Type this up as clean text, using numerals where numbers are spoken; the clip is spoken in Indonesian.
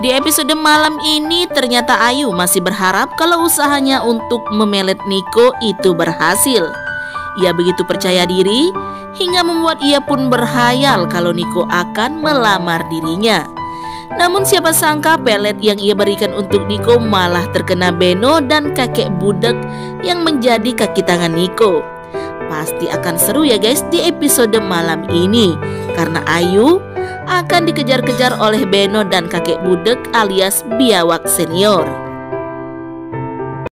Di episode malam ini ternyata Ayu masih berharap kalau usahanya untuk memelet Niko itu berhasil. Ia begitu percaya diri hingga membuat ia pun berhayal kalau Niko akan melamar dirinya. Namun siapa sangka pelet yang ia berikan untuk Niko malah terkena Beno dan kakek budek yang menjadi kaki tangan Niko. Pasti akan seru ya guys di episode malam ini karena Ayu akan dikejar-kejar oleh Beno dan kakek budek alias biawak senior.